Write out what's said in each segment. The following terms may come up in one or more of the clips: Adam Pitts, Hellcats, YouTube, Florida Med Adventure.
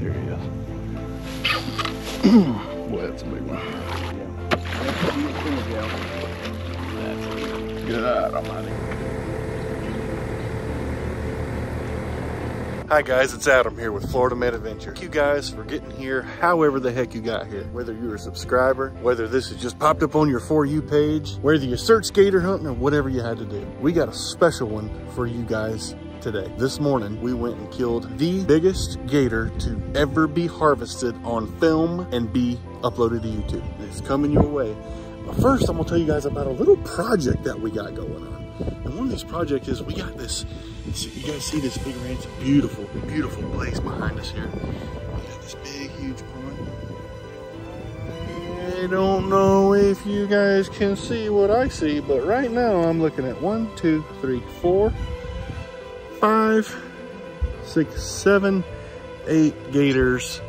There he is. Boy, that's a big one. Yeah. God almighty. Hi guys, it's Adam here with Florida Med Adventure. Thank you guys for getting here however the heck you got here. Whether you're a subscriber, whether this has just popped up on your For You page, whether you searched gator hunting or whatever you had to do. We got a special one for you guys today. This morning, we went and killed the biggest gator to ever be harvested on film and be uploaded to YouTube. It's coming your way. But first, I'm gonna tell you guys about a little project that we got going on. And one of these projects is we got this, you guys see this big ranch, beautiful, beautiful place behind us here. We got this big, huge pond. I don't know if you guys can see what I see, but right now I'm looking at 1, 2, 3, 4, 5, 6, 7, 8 gators,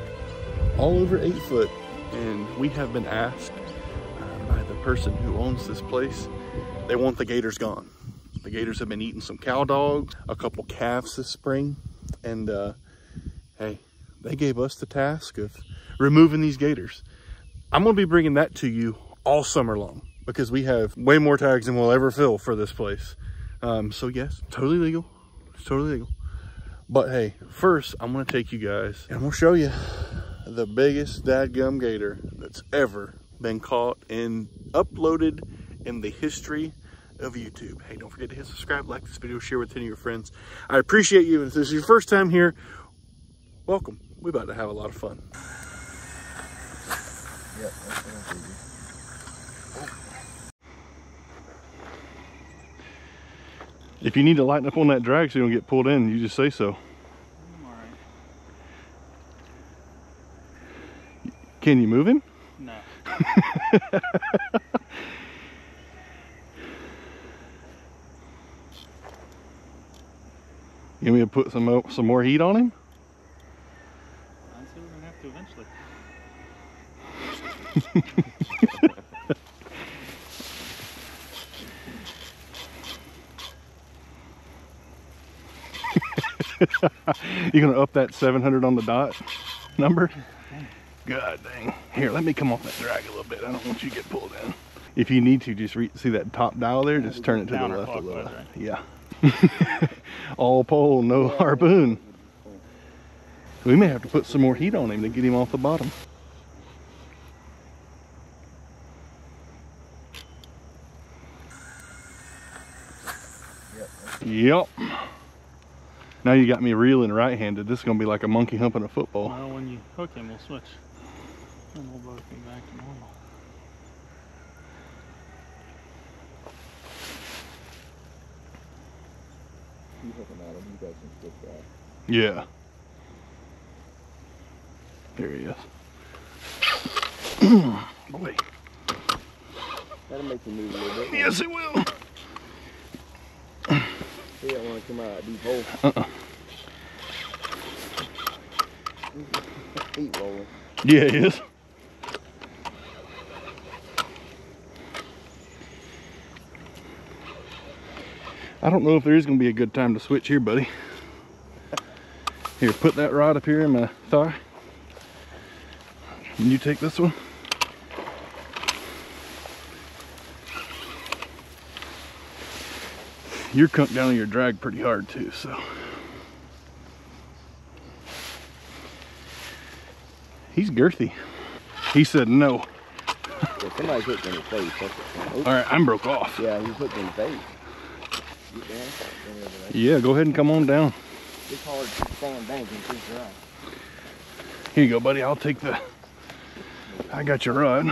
all over 8 foot. And we have been asked by the person who owns this place, they want the gators gone. The gators have been eating some cow dogs, a couple calves this spring, and hey, they gave us the task of removing these gators. I'm gonna be bringing that to you all summer long because we have way more tags than we'll ever fill for this place. So yes, totally legal, it's totally legal. But hey, first I'm gonna take you guys and we'll show you the biggest dadgum gator that's ever been caught and uploaded in the history of YouTube. Hey, don't forget to hit subscribe, like this video, share with 10 of your friends. I appreciate you, and if this is your first time here, welcome. We're about to have a lot of fun. Yep, that's what I'm thinking. If you need to lighten up on that drag so you don't get pulled in, you just say so. I'm all right. Can you move him? No. You want me to put some more heat on him? I'd say we're gonna have to eventually. You're gonna up that 700 on the dot number? God dang. Here, let me come off that drag a little bit. I don't want you to get pulled in. If you need to, just see that top dial there? Just turn it to the left a little. Right? Yeah. All pole, no harpoon. We may have to put some more heat on him to get him off the bottom. Yep. Now you got me reeling right-handed. This is gonna be like a monkey humping a football. Well, when you hook him, we'll switch. And we'll both be back to normal. You hooking at him, you guys can stick that. Yeah. There he is. Boy. That'll make you move a little bit. Yes, it will. He don't want to come out of deep hole. Heat rolling. Yeah, he is. I don't know if there is going to be a good time to switch here, buddy. Here, put that rod up here in my thigh. Can you take this one? You're cunked down on your drag pretty hard too, so. He's girthy. He said no. Yeah, somebody hooked in the face. All right, I'm broke off. Yeah, he hooked in the face. Get down, yeah, go ahead and come on down. It's hard to stand back and keep your rod. Here you go, buddy. I'll take the, I got your rod.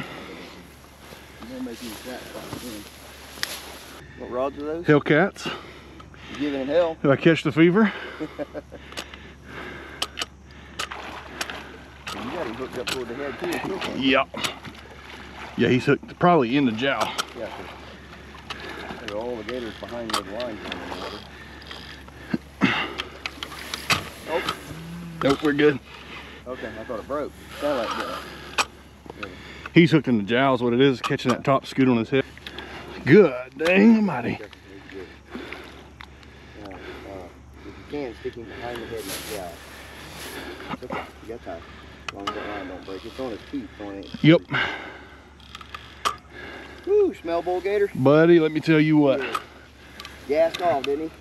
What rods are those? Hellcats. You're giving it hell. Did I catch the fever? You got him hooked up toward the head too. Yeah. Yeah, he's hooked probably in the jowl. Yeah. There are all the gators behind those lines in the water. Nope. Nope, we're good. Okay, I thought it broke. Sound like that. Yeah. He's hooked in the jowl is what it is, catching that top scoot on his head. Good dang almighty. If you can, stick him behind the head like that. You got time. As long as that line don't break. It's on his feet, so it ain't. Yep. Woo, smell bull gator. Buddy, let me tell you what. Yeah. Gassed off, didn't he?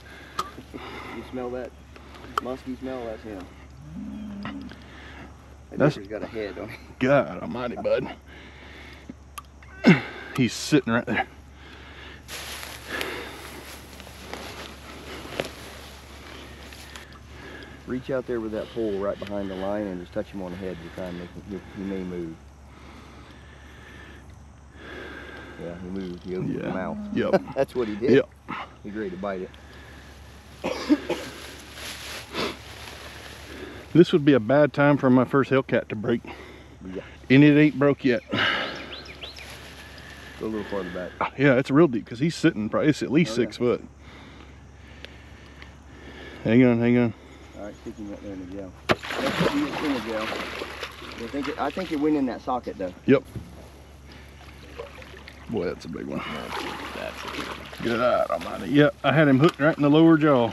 You smell that musky smell? That's him. That has got a head on him. God almighty, bud. He's sitting right there. Reach out there with that pole right behind the line and just touch him on the head to try and make him, he may move. Yeah, he moved. He opened his mouth. Yep. That's what he did. Yep. He agreed to bite it. This would be a bad time for my first Hellcat to break. Yeah. And it ain't broke yet. Go a little farther back. Yeah, it's real deep because he's sitting probably, it's at least 6 foot. Hang on, hang on. Alright, stick him right there in the gel. I think it went in that socket though. Yep. Boy, that's a big one. That's a big one. Good eye, almighty. Yep, I had him hooked right in the lower jaw.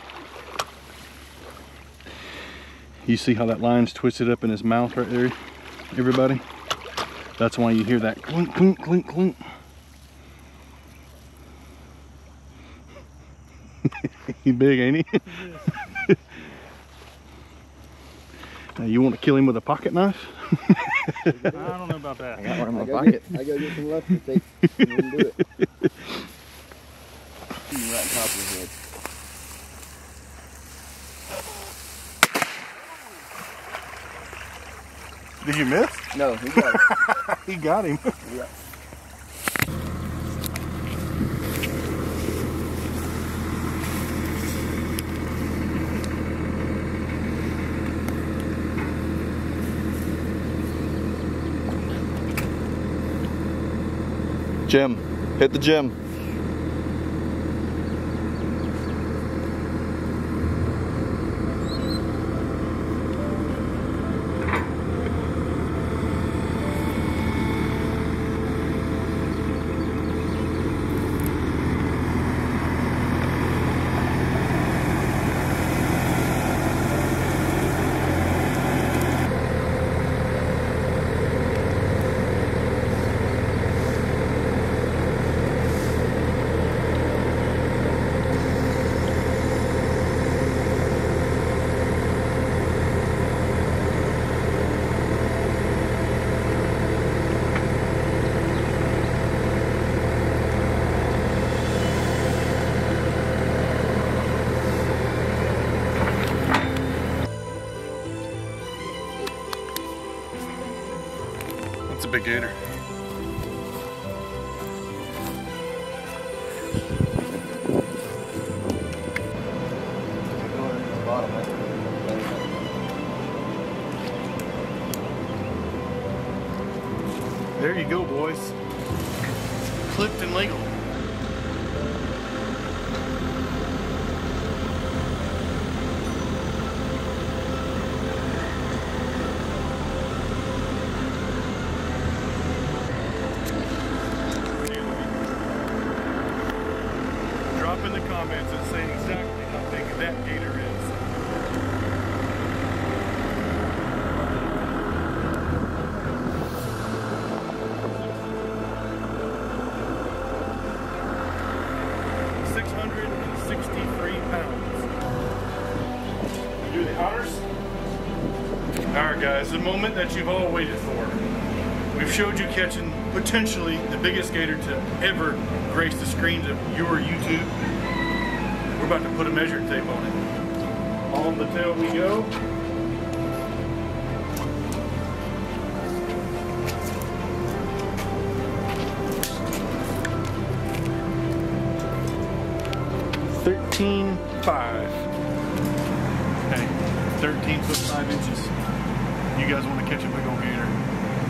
You see how that line's twisted up in his mouth right there, everybody? That's why you hear that clink, clink, clink, clink. He big, ain't he? Now you want to kill him with a pocket knife? I don't know about that. I got one in my pocket. I gotta get some left to take and do it. Right on top of your head. Did you miss? No, he got him. He got him. Yeah. Gym. Hit the gym. It's a big gator. There you go, boys. Clipped and legal. In the comments and say exactly how big that gator is. 663 pounds. You do the honors? Alright guys, the moment that you've all waited for. We've showed you catching potentially the biggest gator to ever grace the screens of your YouTube. We're about to put a measuring tape on it. On the tail we go. Okay, 13 foot 5 inches. You guys want to catch a big old gator?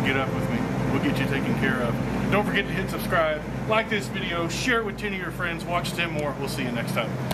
Get up with me. We'll get you taken care of. Don't forget to hit subscribe, like this video, share it with 10 of your friends, watch 10 more. We'll see you next time.